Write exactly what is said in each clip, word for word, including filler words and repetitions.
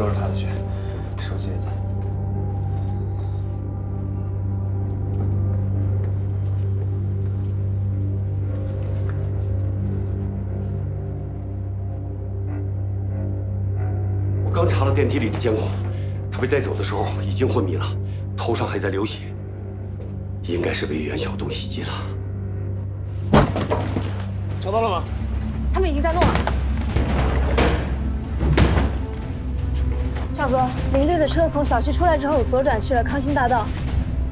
都是他的血，手机也在。我刚查了电梯里的监控，他被带走的时候已经昏迷了，头上还在流血，应该是被袁晓东袭击了。找到了吗？他们已经在弄了。 大哥，林队的车从小区出来之后，左转去了康欣大道，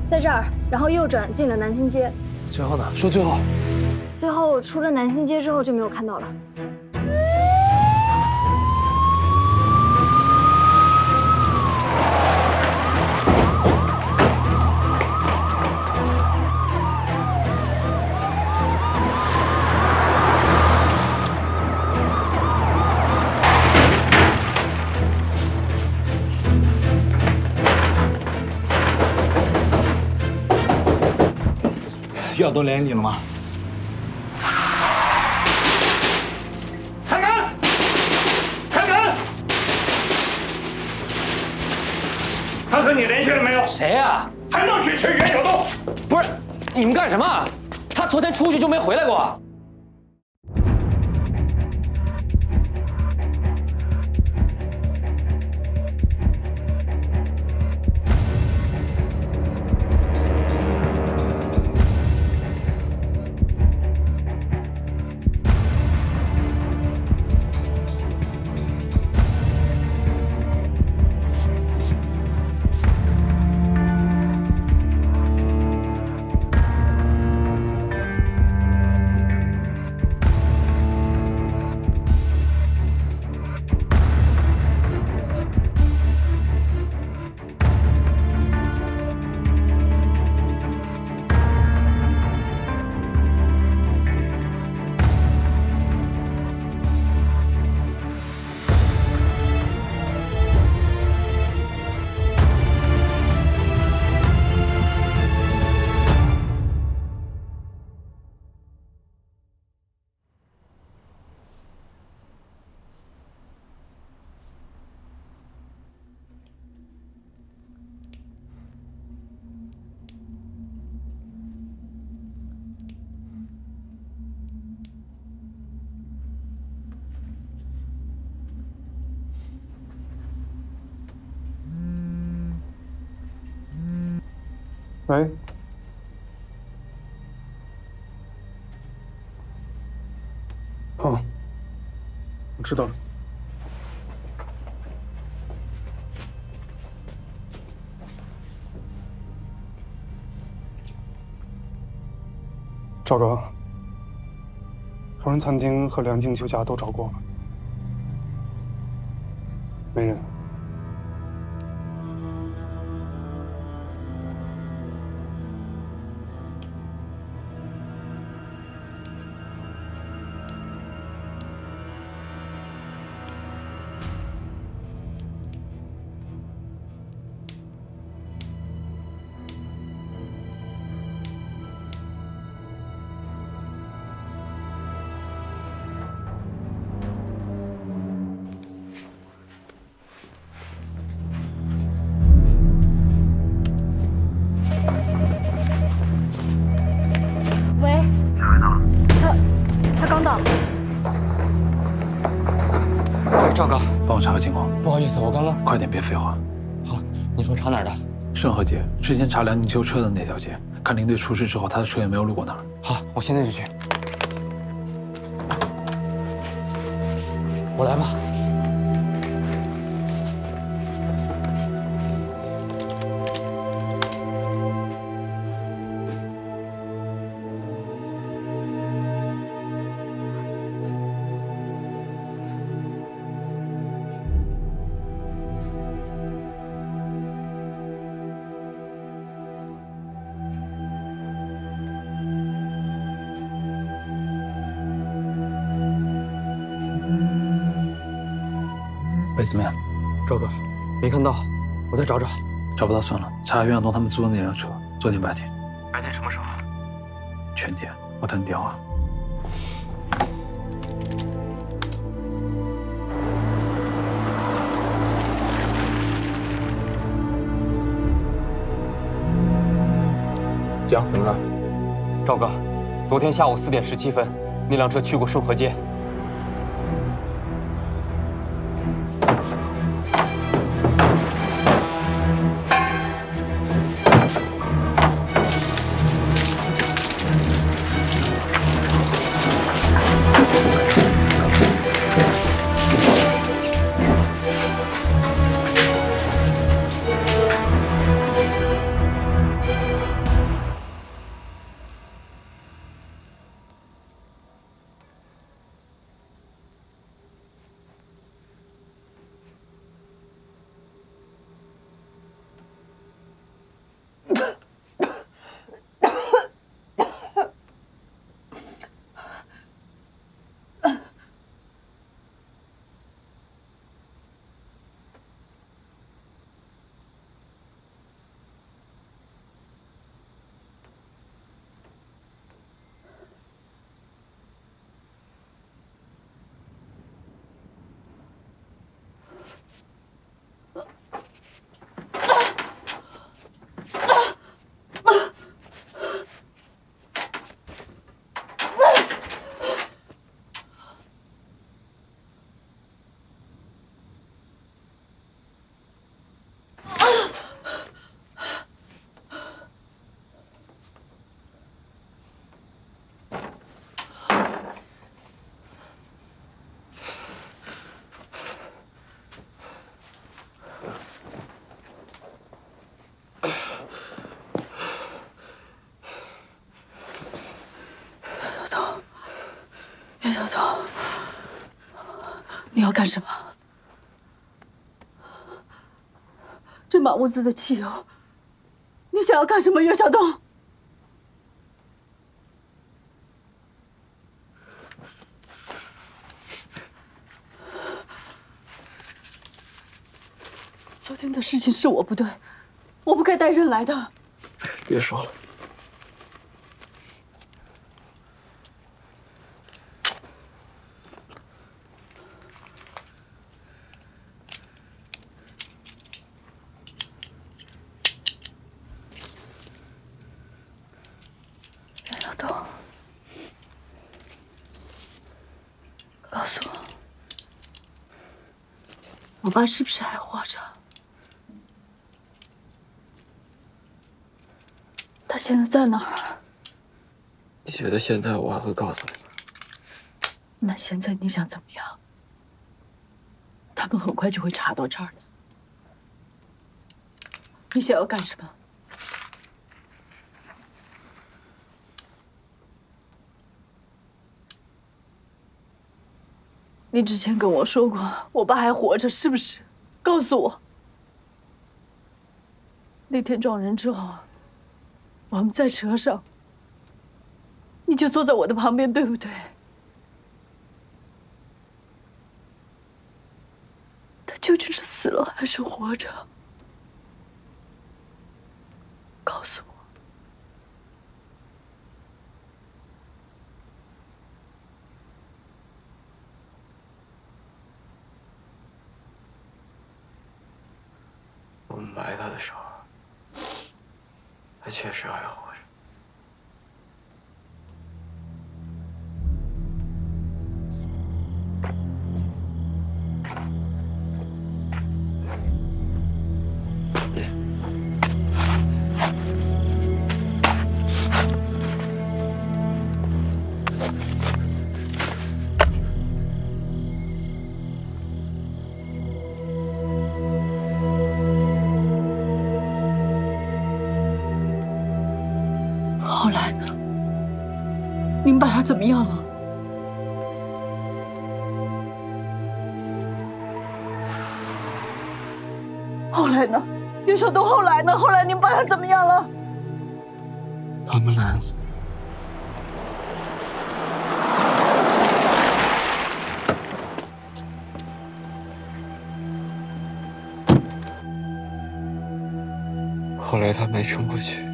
在这儿，然后右转进了南新街。最后呢？说最后。最后出了南新街之后就没有看到了。余晓东联系你了吗？开门！开门！他和你联系了没有？谁啊？还闹去吃袁晓东？不是，你们干什么？他昨天出去就没回来过。喂，好，我知道了。赵哥，恒润餐厅和梁静秋家都找过了，没人。 快点，别废话。好，你说查哪儿的？盛和街。之前查梁静秋车的那条街，看林队出事之后，他的车也没有路过那儿。好，我现在就去。我来吧。 喂，怎么样，赵哥？没看到，我再找找。找不到算了，查袁晓东他们租的那辆车。昨天白天。白天什么时候？全天。我打你电话。讲，怎么了？赵哥，昨天下午四点十七分，那辆车去过顺河街。你要干什么？这满屋子的汽油，你想要干什么，袁晓东？昨天的事情是我不对，我不该带人来的。别说了。 我爸是不是还活着？他现在在哪儿？你觉得现在我还会告诉你吗？那现在你想怎么样？他们很快就会查到这儿的。你想要干什么？你之前跟我说过，我爸还活着，是不是？告诉我。那天撞人之后，我们在车上，你就坐在我的旁边，对不对？他究竟是死了还是活着？告诉我。 我们埋他的时候，他确实还活着。怎么样了？后来呢？袁晓东，后来呢？后来您爸他怎么样了？他们来了。后来他没冲过去。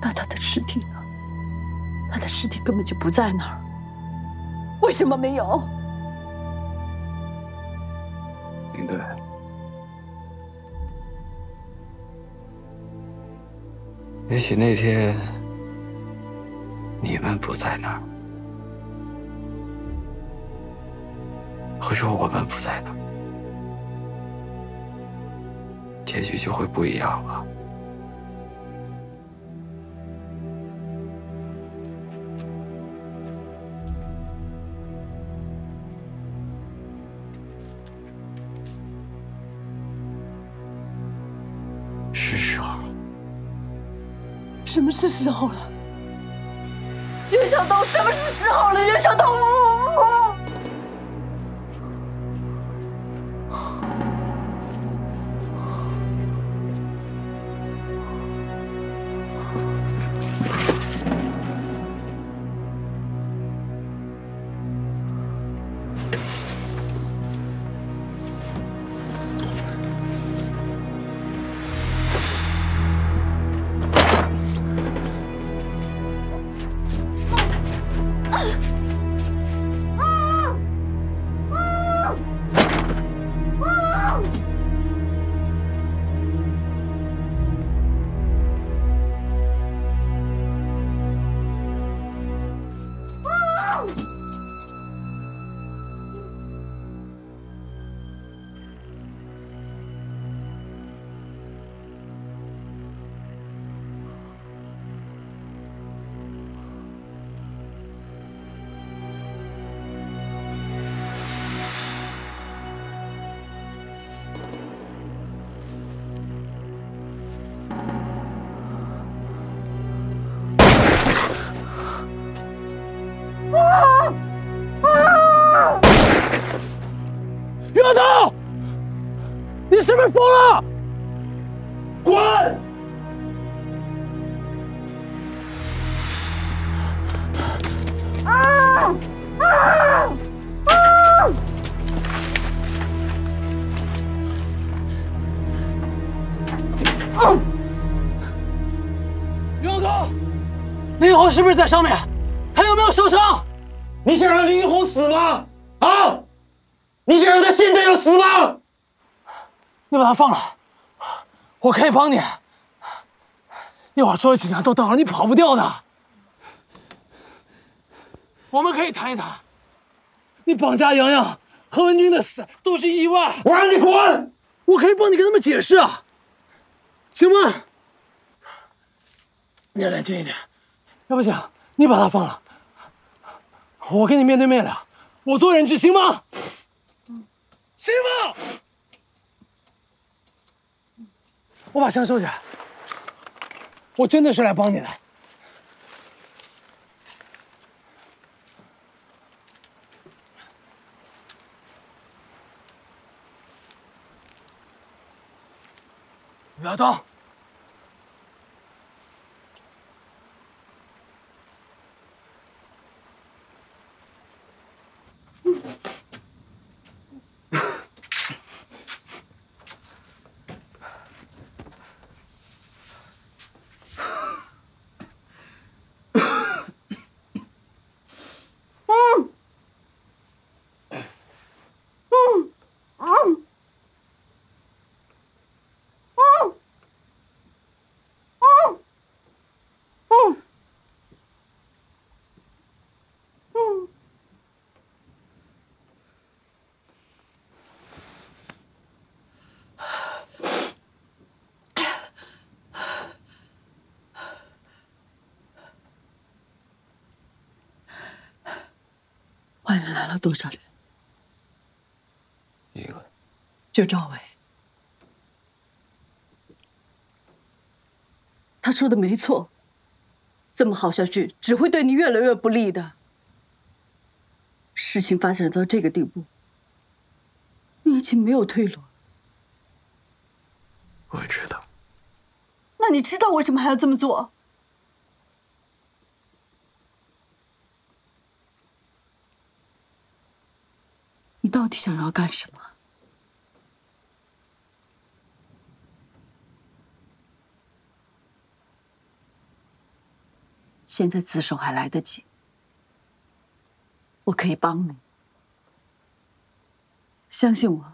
那他的尸体呢？ 他的尸体根本就不在那儿，为什么没有？林队，也许那天你们不在那儿，或者我们不在那儿，结局就会不一样了。 是时候了。什么是时候了？袁晓东，什么是时候了？袁晓东，我……你们疯了！滚！啊啊啊！刘晓东，林一红是不是在上面？他有没有受伤？你想让林一红死吗？啊！你想让他现在就死吗？ 你把他放了，我可以帮你。一会儿所有警察都到了，你跑不掉的。我们可以谈一谈，你绑架洋洋、何文军的死都是意外。我让你滚！我可以帮你跟他们解释啊，行吗？你冷静一点，要不行，你把他放了，我跟你面对面聊，我做人质，行吗？行吗？ 我把枪收起来，我真的是来帮你的。不要动！外面来了多少人？一个，就赵伟。他说的没错，这么好下去只会对你越来越不利的。事情发展到这个地步，你已经没有退路。我知道。那你知道为什么还要这么做？ 你到底想要干什么？现在自首还来得及，我可以帮你。相信我。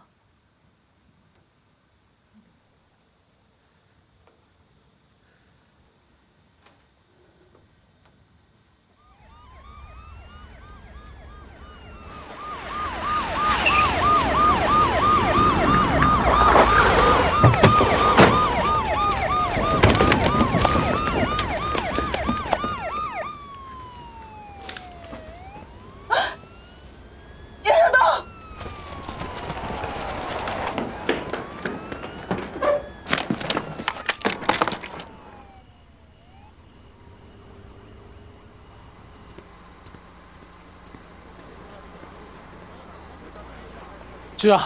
局长，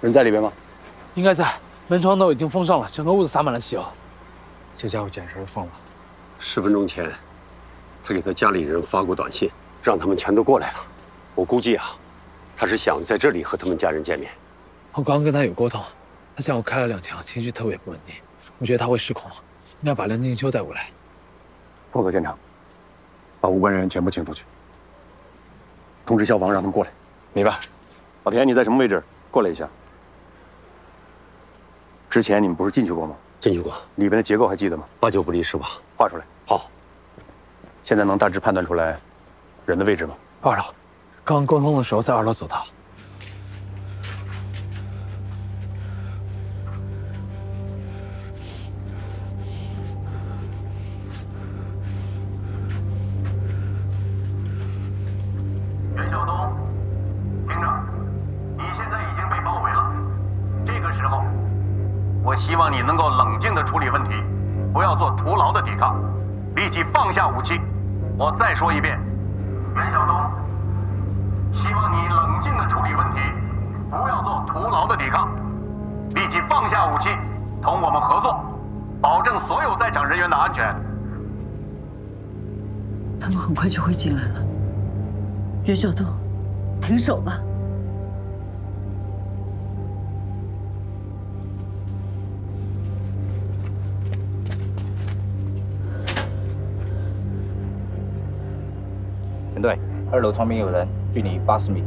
人在里边吗？应该在，门窗都已经封上了，整个屋子洒满了汽油。这家伙简直是疯了。十分钟前，他给他家里人发过短信，让他们全都过来了。我估计啊，他是想在这里和他们家人见面。我刚跟他有沟通，他下午开了两枪，情绪特别不稳定，我觉得他会失控，应该把梁静秋带过来。破格现场，把无关人员全部请出去。 通知消防，让他们过来。明白。老田，你在什么位置？过来一下。之前你们不是进去过吗？进去过。里边的结构还记得吗？八九不离十吧。画出来。好。现在能大致判断出来人的位置吗？二楼。刚沟通的时候在二楼走道。袁晓东，停手吧！陈队，二楼窗边有人，距你八十米。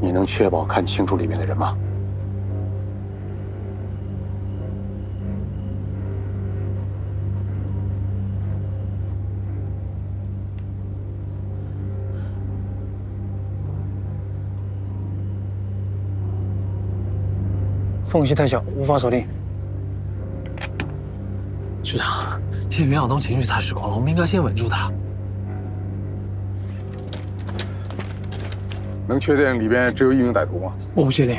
你能确保看清楚里面的人吗？缝隙太小，无法锁定。局长，这袁晓东情绪太失控了，我们应该先稳住他。能确定里边只有一名歹徒吗？我不确定。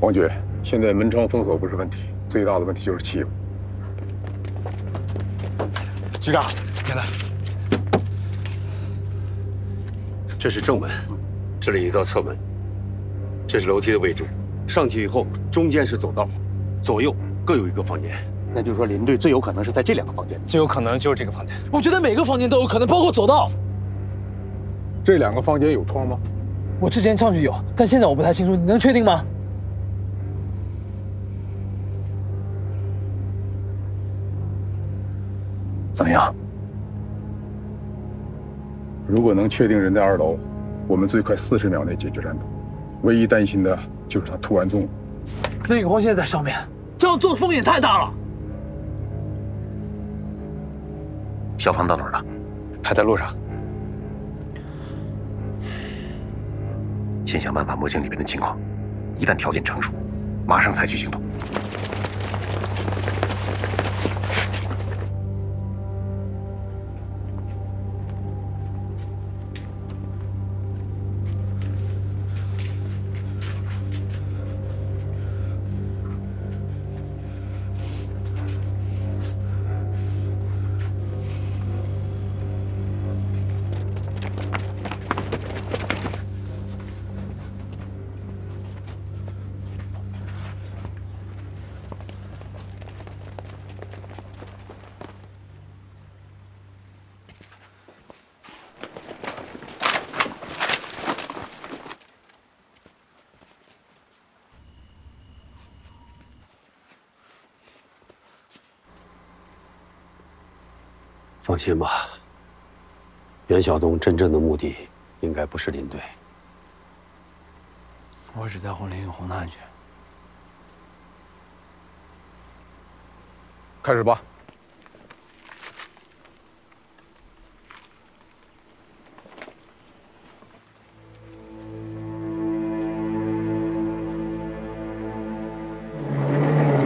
王局，现在门窗封锁不是问题，最大的问题就是汽油。局长，进来。这是正门，这里有一道侧门。 这是楼梯的位置，上去以后中间是走道，左右各有一个房间。那就是说，林队最有可能是在这两个房间，最有可能就是这个房间。我觉得每个房间都有可能，包括走道。这两个房间有窗吗？我之前上去有，但现在我不太清楚，你能确定吗？怎么样？如果能确定人在二楼，我们最快四十秒内解决战斗。 唯一担心的就是他突然中午。那个光线在上面，这样做风也太大了。消防到哪儿了？还在路上。先想办法摸清里面的情况，一旦条件成熟，马上采取行动。放心吧，袁晓东真正的目的应该不是林队。我只在乎林永红的安全。开始吧。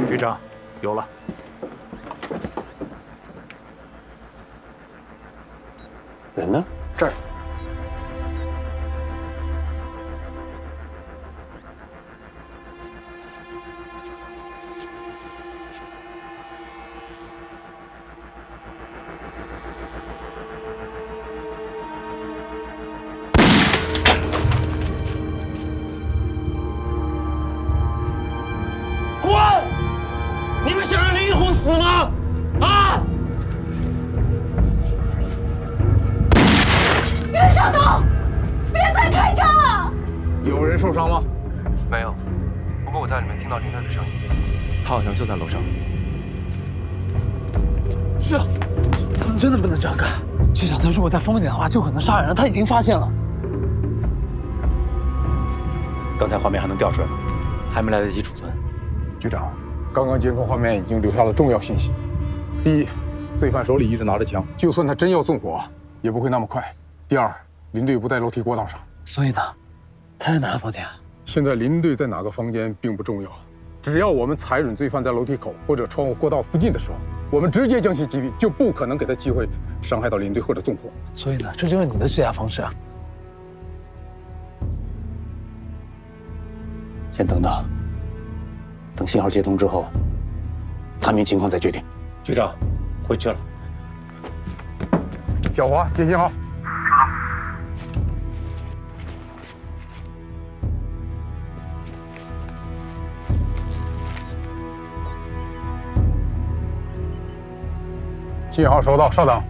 局长，有了。 人呢？这儿。有人受伤吗？没有，不过我在里面听到林队的声音，他好像就在楼上。是啊，咱们真的不能这样干。这小子如果再疯一点的话，就可能杀人了。他已经发现了。刚才画面还能调出来吗？还没来得及储存。局长，刚刚监控画面已经留下了重要信息。第一，罪犯手里一直拿着枪，就算他真要纵火，也不会那么快。第二，林队不在楼梯过道上。所以呢？ 他在哪个房间啊？现在林队在哪个房间并不重要，只要我们踩准罪犯在楼梯口或者窗户过道附近的时候，我们直接将其击毙，就不可能给他机会伤害到林队或者纵火。所以呢，这就是你的最佳方式啊！先等等，等信号接通之后，探明情况再决定。局长，回去了。小华，接信号。 信号收到，稍等。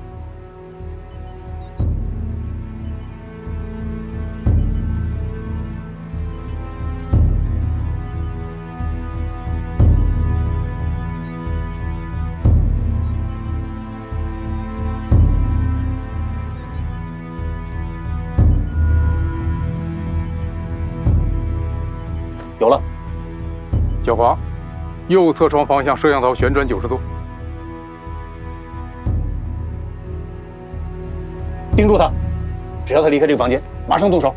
有了，小黄，右侧窗方向摄像头旋转九十度。 盯住他，只要他离开这个房间，马上动手。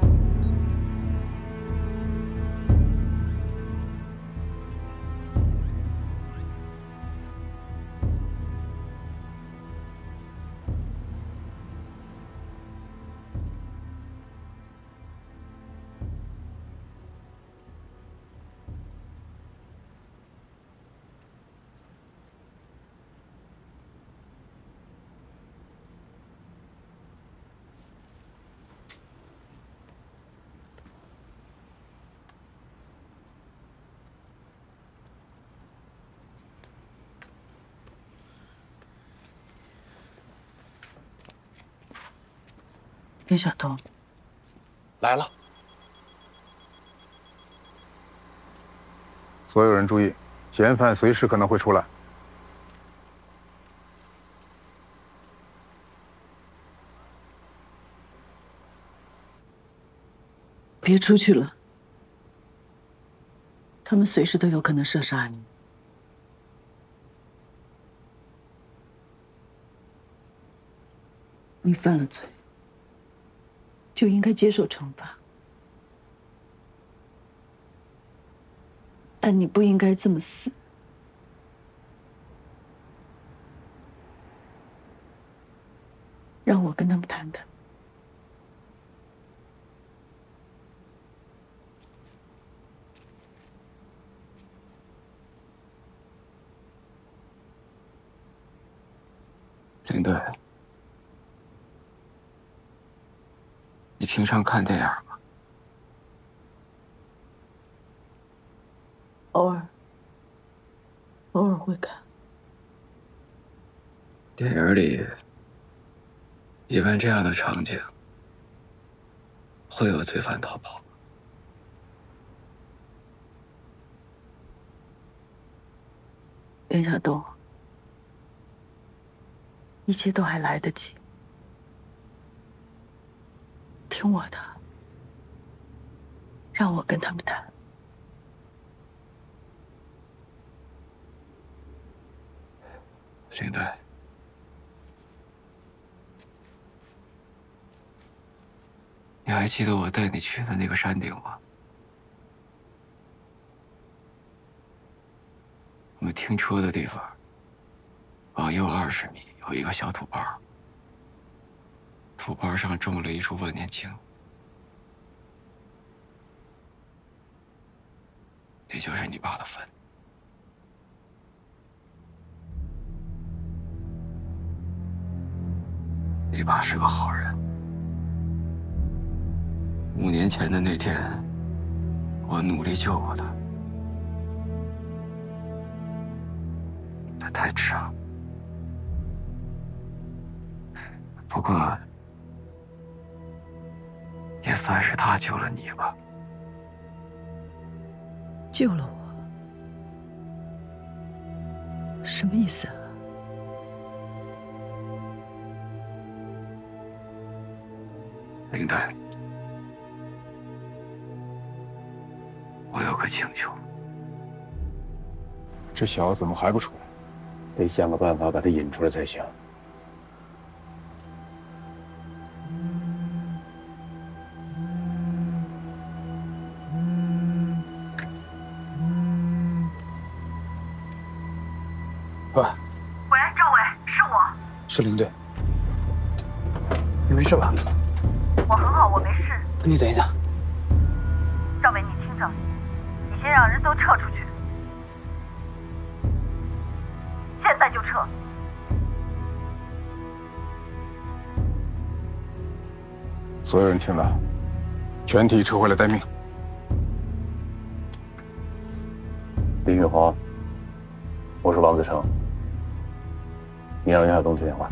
林晓东来了，所有人注意，嫌犯随时可能会出来。别出去了，他们随时都有可能射杀你。 你犯了罪。 就应该接受惩罚，但你不应该这么死。让我跟他们谈谈。林队。 你平常看电影吗？偶尔，偶尔会看。电影里，一般这样的场景，会有罪犯逃跑。袁晓东，一切都还来得及。 听我的，让我跟他们谈。林队，你还记得我带你去的那个山顶吗？我们停车的地方，往右二十米有一个小土包。 土包上种了一株万年青，也就是你爸的坟。你爸是个好人。五年前的那天，我努力救过他，他太迟了。不过。 也算是他救了你吧。救了我，什么意思啊？灵台，我有个请求。这小子怎么还不出来？得想个办法把他引出来才行。 喂，喂，政委，是我，是林队，你没事吧？我很好，我没事。你等一等，政委，你听着，你先让人都撤出去，现在就撤。所有人听了，全体撤回来待命。林宇豪，我是王子成。 你让袁晓东接电话。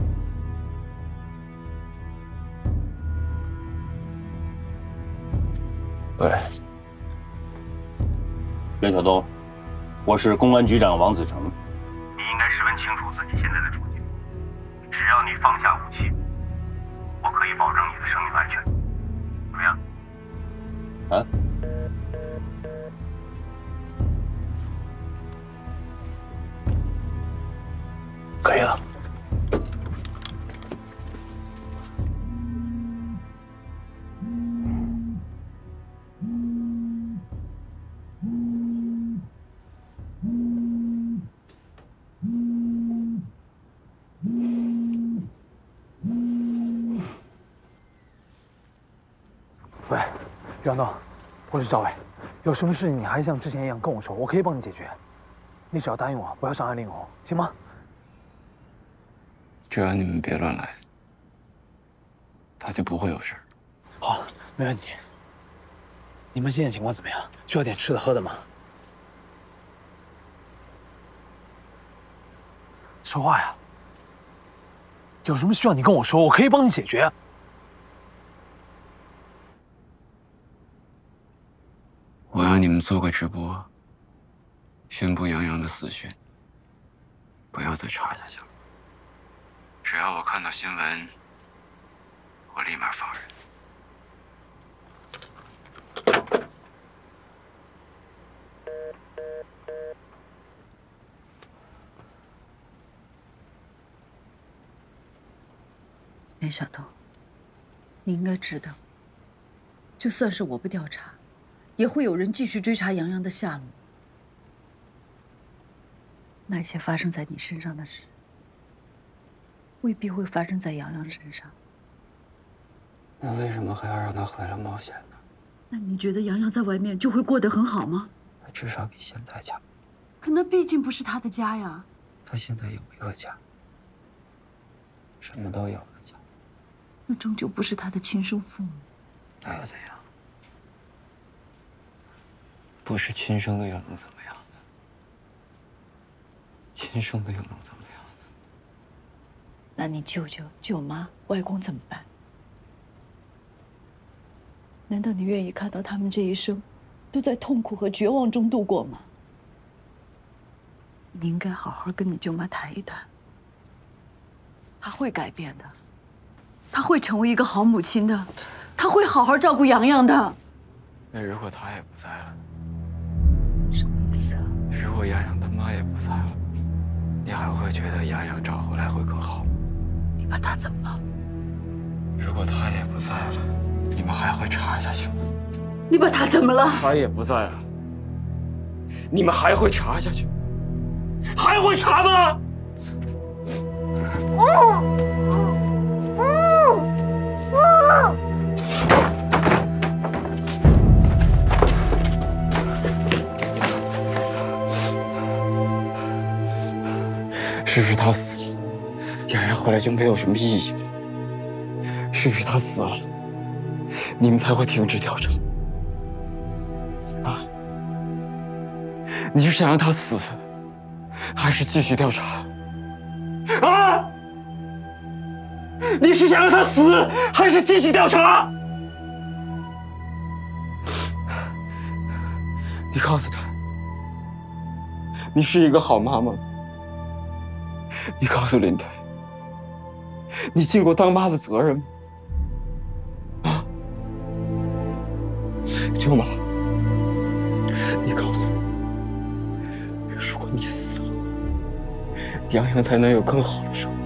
对，袁晓东，我是公安局长王子成。你应该十分清楚自己现在的处境，只要你放下武器，我可以保证你的生命安全。怎么样？啊？可以了。 杨东，我是赵伟，有什么事情你还像之前一样跟我说，我可以帮你解决。你只要答应我，不要伤害林永红，行吗？只要你们别乱来，他就不会有事儿。好了，没问题。你们现在情况怎么样？需要点吃的喝的吗？说话呀！有什么需要你跟我说，我可以帮你解决。 我让你们做个直播，宣布杨洋的死讯。不要再查下去了。只要我看到新闻，我立马放人。袁晓东，你应该知道，就算是我不调查。 也会有人继续追查杨洋的下落。那些发生在你身上的事，未必会发生在杨洋身上。那为什么还要让他回来冒险呢？那你觉得杨洋在外面就会过得很好吗？他至少比现在强。可那毕竟不是他的家呀。他现在有一个家，什么都有了家。那终究不是他的亲生父母。那又怎样？ 不是亲生的又能怎么样呢？亲生的又能怎么样呢？那你舅舅、舅妈、外公怎么办？难道你愿意看到他们这一生都在痛苦和绝望中度过吗？你应该好好跟你舅妈谈一谈，她会改变的，她会成为一个好母亲的，她会好好照顾洋洋的。那如果她也不在了？ 什么意思啊？如果杨洋他妈也不在了，你还会觉得杨洋找回来会更好吗？你把他怎么了？如果他也不在了，你们还会查下去吗？你把他怎么了？他也不在了，你们还会查下去？还会查吗？啊啊啊！ 是不是他死了？洋洋回来就没有什么意义了。是不是他死了，你们才会停止调查？啊？你是想让他死，还是继续调查？啊？你是想让他死，还是继续调查？你告诉他，你是一个好妈妈。你告诉林队，你尽过当妈的责任吗？啊！舅妈，你告诉我，如果你死了，洋洋才能有更好的生活。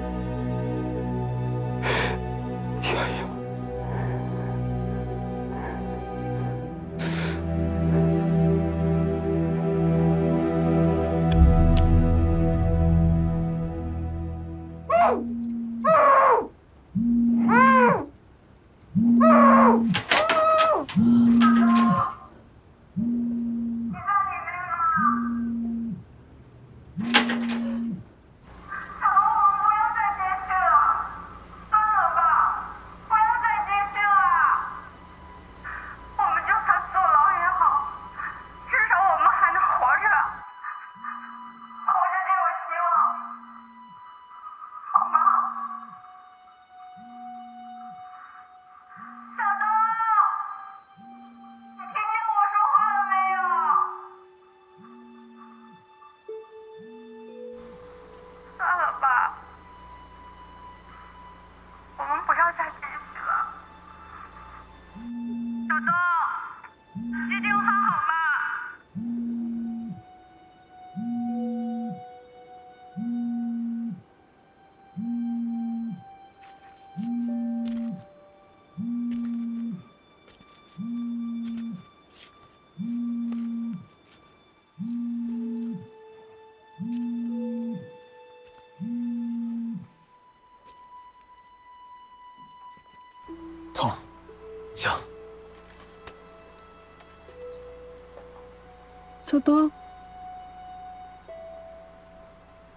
小东，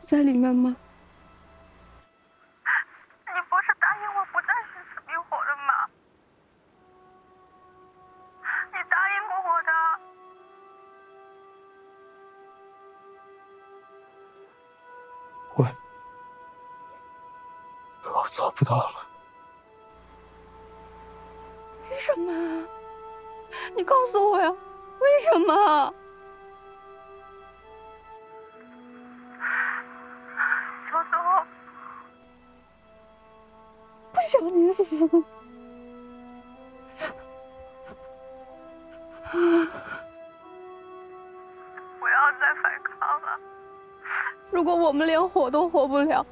在里面吗？你不是答应我不再是死逼活了吗？你答应过我的。我，我做不到了。为什么？你告诉我呀，为什么？ 我们连活都活不了，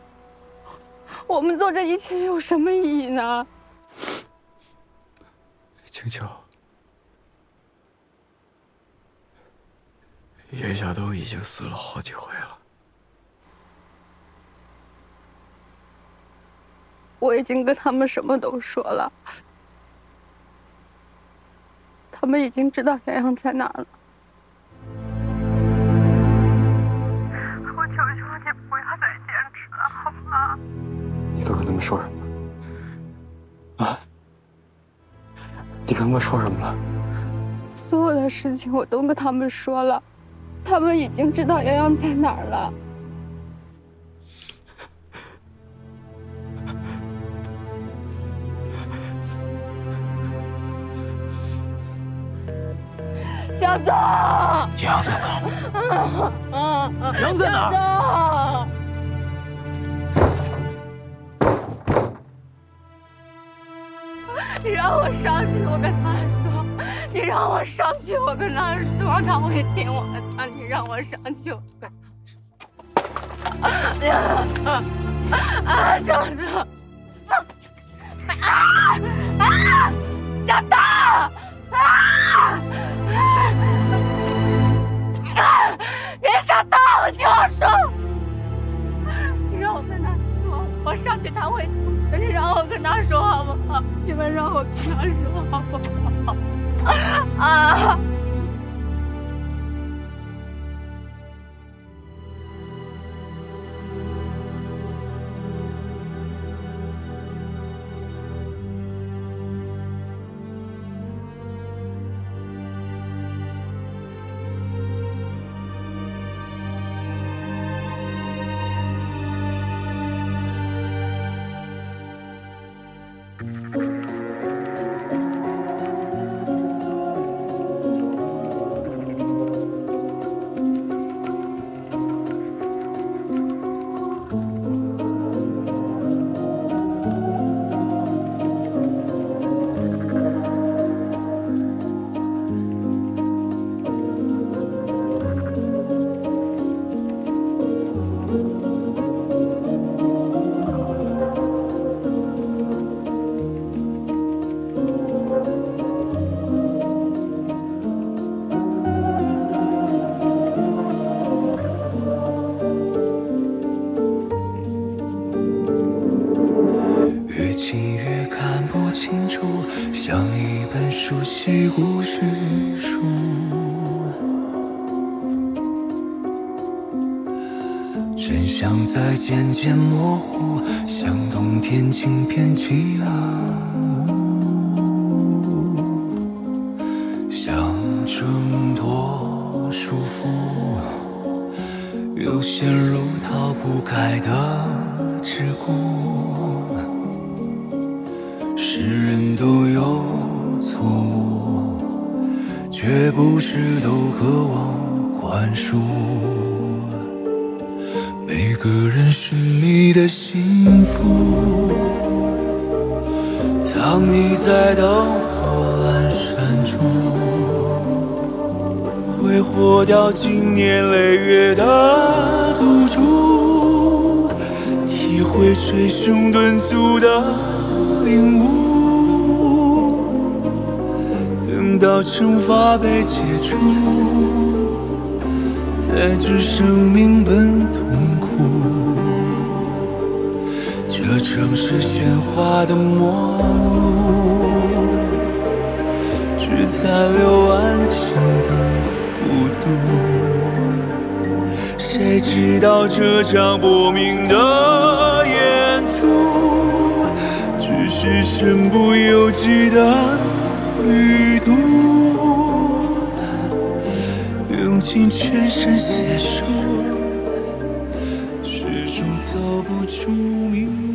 我们做这一切有什么意义呢？青丘，袁小东已经死了好几回了。我已经跟他们什么都说了，他们已经知道洋洋在哪儿了。 说什么？啊！你跟他们说什么了？所有的事情我都跟他们说了，他们已经知道洋洋在哪儿了。小东，洋洋在哪儿？啊啊！洋洋在哪儿？ 你让我上去，我跟他说；你让我上去，我跟他说，他会听我的。你让我上去，我跟他说。啊啊！小东，啊啊！小东，啊！别小东，听我说。你让我跟他说，我上去他会。 你让我跟他说好不好？你们让我跟他说好不好？啊！真相在渐渐模糊，像冬天竟变起了雾，想挣脱束缚，又陷入逃不开的桎梏。世人都有错误，却不是都渴望宽恕。 每个人寻觅的幸福，藏匿在灯火阑珊处，挥霍掉经年累月的赌注，体会捶胸顿足的领悟，等到惩罚被解除。 才知生命本痛苦，这城市喧哗的末路，只残留安静的孤独。谁知道这场薄命的演出，只是身不由己的旅途。 用尽全身解数，始终走不出迷雾。